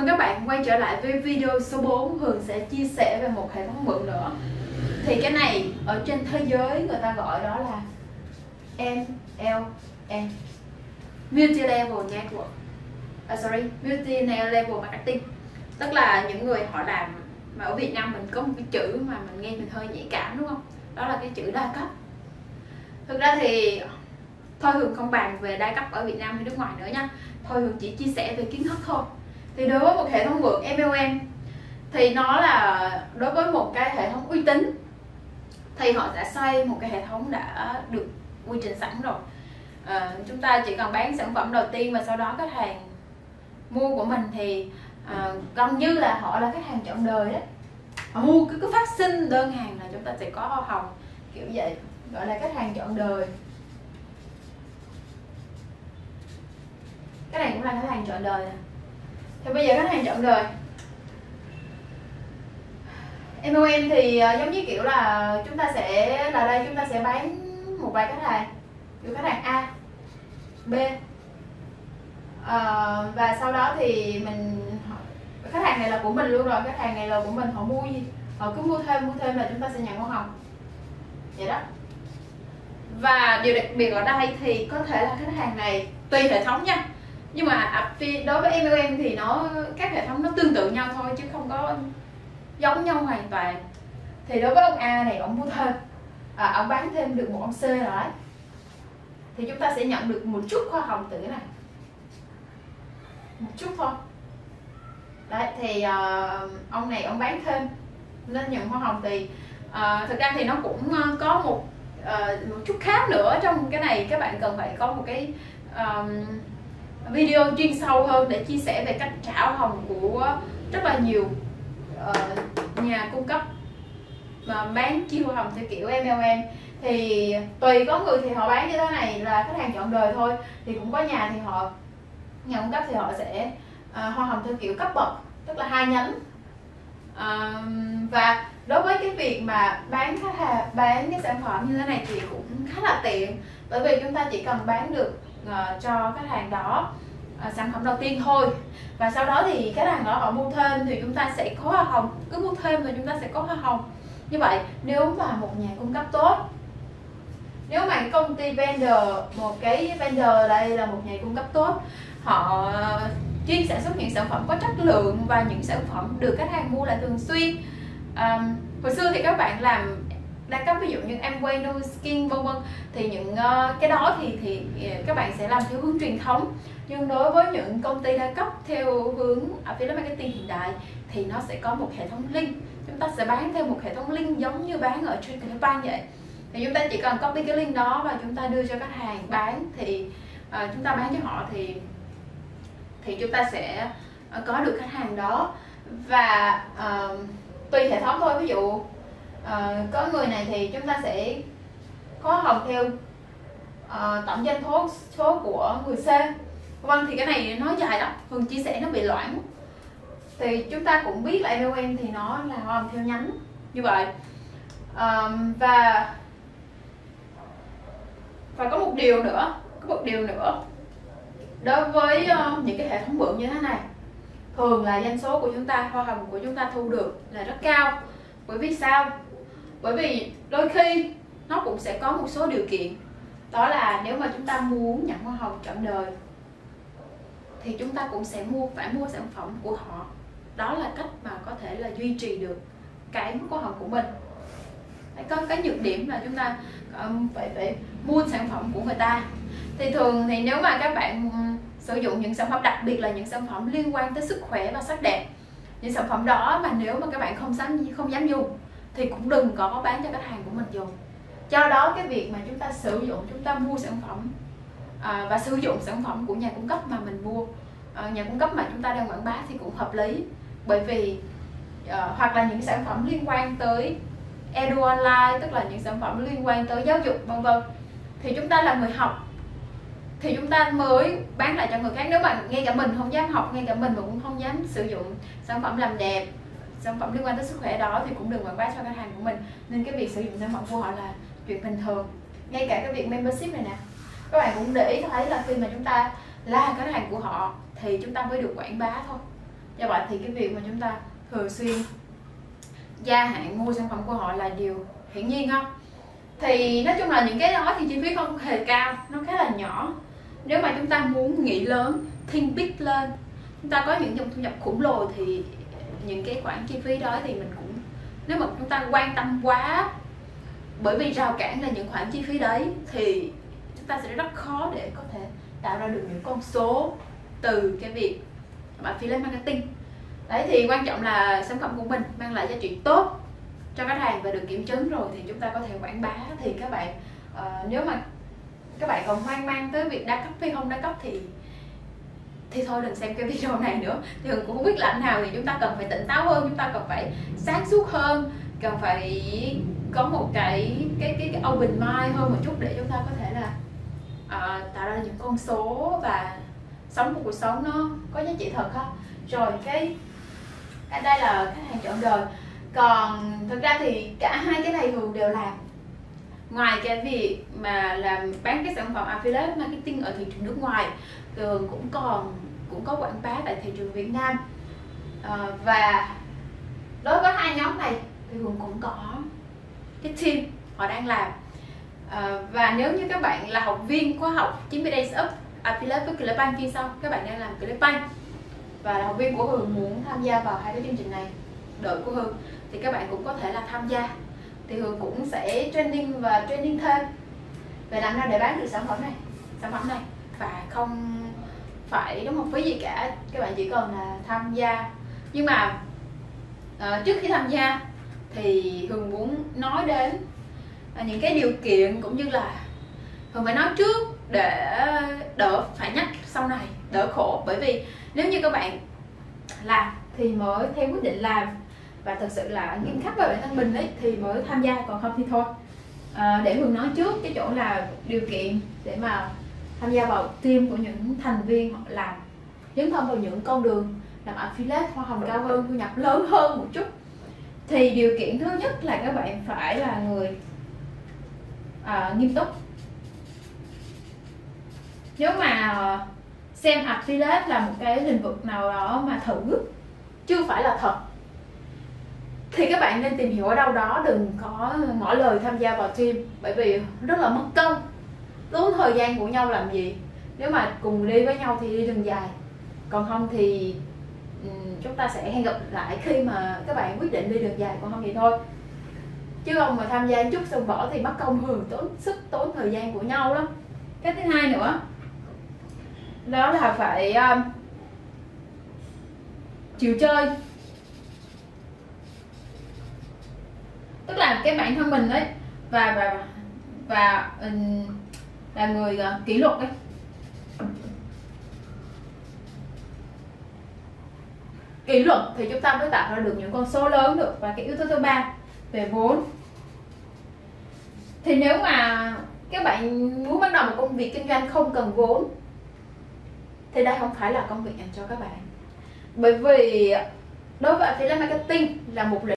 mừng các bạn quay trở lại với video số 4. Hường sẽ chia sẻ về một hệ thống mượn nữa. Thì cái này ở trên thế giới người ta gọi đó là MLM, Multi Level Network, Multi Level Marketing. Tức là những người họ làm, mà ở Việt Nam mình có một cái chữ mà mình nghe mình hơi nhạy cảm đúng không? Đó là cái chữ đa cấp. Thực ra thì thôi Hường không bàn về đa cấp ở Việt Nam hay nước ngoài nữa nha. Thôi Hường chỉ chia sẻ về kiến thức thôi. Thì đối với một hệ thống mượn MLM thì nó là đối với một cái hệ thống uy tín thì họ đã xây một cái hệ thống đã được quy trình sẵn rồi. Chúng ta chỉ cần bán sản phẩm đầu tiên và sau đó khách hàng mua của mình thì gần như là họ là khách hàng trọn đời đấy. Họ mua cứ phát sinh đơn hàng là chúng ta sẽ có hoa hồng, kiểu vậy, gọi là khách hàng trọn đời. Cái này cũng là khách hàng trọn đời nè. Thì bây giờ khách hàng trọn đời MLM thì giống như kiểu là chúng ta sẽ là đây, chúng ta sẽ bán một vài khách hàng, kiểu khách hàng A, B, và sau đó thì mình, khách hàng này là của mình luôn rồi, khách hàng này là của mình, họ mua gì họ cứ mua thêm là chúng ta sẽ nhận hoa hồng vậy đó. Và điều đặc biệt ở đây thì có thể là khách hàng này tùy hệ thống nha, nhưng mà đối với MLM thì nó, các hệ thống nó tương tự nhau thôi chứ không có giống nhau hoàn toàn. Thì đối với ông A này, ông mua thêm, ông bán thêm được một ông C rồi đấy, thì chúng ta sẽ nhận được một chút hoa hồng từ cái này, một chút thôi đấy. Thì ông này ông bán thêm nên nhận hoa hồng. Thì thực ra thì nó cũng có một chút khác nữa trong cái này. Các bạn cần phải có một cái video chuyên sâu hơn để chia sẻ về cách trả hoa hồng của rất là nhiều nhà cung cấp mà bán chia hoa hồng theo kiểu MLM. Thì tùy, có người thì họ bán như thế này là khách hàng trọn đời thôi, thì cũng có nhà thì họ, nhà cung cấp thì họ sẽ hoa hồng theo kiểu cấp bậc, tức là hai nhánh. Và đối với cái việc mà bán cái sản phẩm như thế này thì cũng khá là tiện, bởi vì chúng ta chỉ cần bán được cho khách hàng đó sản phẩm đầu tiên thôi, và sau đó thì khách hàng đó họ mua thêm thì chúng ta sẽ có hoa hồng, cứ mua thêm thì chúng ta sẽ có hoa hồng. Như vậy nếu mà một nhà cung cấp tốt, nếu mà cái công ty vendor, một cái vendor đây là một nhà cung cấp tốt, họ chuyên sản xuất những sản phẩm có chất lượng và những sản phẩm được khách hàng mua lại thường xuyên. Hồi xưa thì các bạn làm đa cấp, ví dụ như M-way, no skin, vân vân, thì những cái đó thì các bạn sẽ làm theo hướng truyền thống. Nhưng đối với những công ty đa cấp theo hướng affiliate marketing hiện đại thì nó sẽ có một hệ thống link. Chúng ta sẽ bán theo một hệ thống link giống như bán ở trên Clickbank vậy. Thì chúng ta chỉ cần copy cái link đó và chúng ta đưa cho khách hàng bán, thì chúng ta bán cho họ thì chúng ta sẽ có được khách hàng đó. Và tùy hệ thống thôi, ví dụ có người này thì chúng ta sẽ có hồng theo tổng doanh số của người C. Vâng, thì cái này nó dài lắm, Hường chia sẻ nó bị loãng. Thì chúng ta cũng biết là MLM thì nó là hồng theo nhánh như vậy. Và có một điều nữa, đối với những cái hệ thống mượn như thế này, thường là doanh số của chúng ta, hoa hồng của chúng ta thu được là rất cao. Bởi vì sao? Bởi vì đôi khi nó cũng sẽ có một số điều kiện. Đó là nếu mà chúng ta muốn nhận hoa hồng trọn đời thì chúng ta cũng sẽ phải mua sản phẩm của họ. Đó là cách mà có thể là duy trì được cái mức hoa hồng của mình. Có cái nhược điểm là chúng ta phải mua sản phẩm của người ta. Thì thường thì nếu mà các bạn sử dụng những sản phẩm, đặc biệt là những sản phẩm liên quan tới sức khỏe và sắc đẹp, những sản phẩm đó mà nếu mà các bạn không dám dùng thì cũng đừng có bán cho khách hàng của mình dùng. Do đó cái việc mà chúng ta sử dụng, chúng ta mua sản phẩm và sử dụng sản phẩm của nhà cung cấp mà mình mua, nhà cung cấp mà chúng ta đang quảng bá thì cũng hợp lý. Bởi vì hoặc là những sản phẩm liên quan tới edu online, tức là những sản phẩm liên quan tới giáo dục vân vân, thì chúng ta là người học thì chúng ta mới bán lại cho người khác. Nếu mà ngay cả mình không dám học, ngay cả mình mà cũng không dám sử dụng sản phẩm làm đẹp, sản phẩm liên quan tới sức khỏe đó thì cũng đừng quảng bá cho khách hàng của mình. Nên cái việc sử dụng sản phẩm của họ là chuyện bình thường. Ngay cả cái việc membership này nè, các bạn cũng để ý thấy là khi mà chúng ta là khách hàng của họ thì chúng ta mới được quảng bá thôi, Do vậy thì cái việc mà chúng ta thường xuyên gia hạn mua sản phẩm của họ là điều hiển nhiên không? Thì nói chung là những cái đó thì chi phí không hề cao, nó khá là nhỏ. Nếu mà chúng ta muốn nghĩ lớn, think big lên, chúng ta có những dòng thu nhập khổng lồ thì những cái khoản chi phí đó thì mình cũng, nếu mà chúng ta quan tâm quá, bởi vì rào cản là những khoản chi phí đấy, thì chúng ta sẽ rất khó để có thể tạo ra được những con số từ cái việc affiliate marketing. Đấy, thì quan trọng là sản phẩm của mình mang lại giá trị tốt cho khách hàng và được kiểm chứng rồi thì chúng ta có thể quảng bá. Thì các bạn nếu mà các bạn còn hoang mang tới việc đa cấp hay không đa cấp thì thôi đừng xem cái video này nữa. Thì Hường cũng không biết làm nào, thì chúng ta cần phải tỉnh táo hơn, chúng ta cần phải sáng suốt hơn, cần phải có một cái open mind hơn một chút để chúng ta có thể là tạo ra những con số và sống một cuộc sống nó có giá trị thật ha. Rồi cái đây là khách hàng chọn đời. Còn thực ra thì cả hai cái này Hường đều làm. Ngoài cái việc mà làm bán cái sản phẩm affiliate marketing ở thị trường nước ngoài, Hường cũng có quảng bá tại thị trường Việt Nam. Và đối với hai nhóm này thì Hường cũng có cái team họ đang làm. Và nếu như các bạn là học viên khóa học 90 days up affiliate với Clickbank kia sau, các bạn đang làm Clickbank và là học viên của Hường muốn tham gia vào hai cái chương trình này, đội của Hường, thì các bạn cũng có thể là tham gia. Thì Hường cũng sẽ training và training thêm về làm sao để bán được sản phẩm này và không phải đóng học phí gì cả, các bạn chỉ cần là tham gia. Nhưng mà trước khi tham gia thì Hường muốn nói đến những cái điều kiện, cũng như là Hường phải nói trước để đỡ phải nhắc sau này, đỡ khổ. Bởi vì nếu như các bạn làm thì mới theo quyết định làm và thực sự là nghiêm khắc với bản thân mình ấy, thì mới tham gia, còn không thì thôi. Để Hường nói trước cái chỗ là điều kiện để mà tham gia vào team của những thành viên họ làm, dấn thân vào những con đường làm affiliate hoa hồng cao hơn, thu nhập lớn hơn một chút. Thì điều kiện thứ nhất là các bạn phải là người nghiêm túc. Nếu mà xem affiliate là một cái lĩnh vực nào đó mà thử chưa phải là thật thì các bạn nên tìm hiểu ở đâu đó, đừng có ngỏ lời tham gia vào team, bởi vì rất là mất công, tốn thời gian của nhau làm gì. Nếu mà cùng đi với nhau thì đi đường dài, còn không thì chúng ta sẽ hẹn gặp lại khi mà các bạn quyết định đi đường dài, còn không thì thôi. Chứ không mà tham gia chút xong bỏ thì mất công, hưởng tốn sức, tốn thời gian của nhau lắm. Cái thứ hai nữa đó là phải chịu chơi. Tức là cái bản thân mình ấy và là người kỷ luật ấy. Kỷ luật thì chúng ta mới tạo ra được những con số lớn được. Và cái yếu tố thứ ba về vốn. Thì nếu mà các bạn muốn bắt đầu một công việc kinh doanh không cần vốn thì đây không phải là công việc dành cho các bạn. Bởi vì đối với affiliate marketing là một lĩnh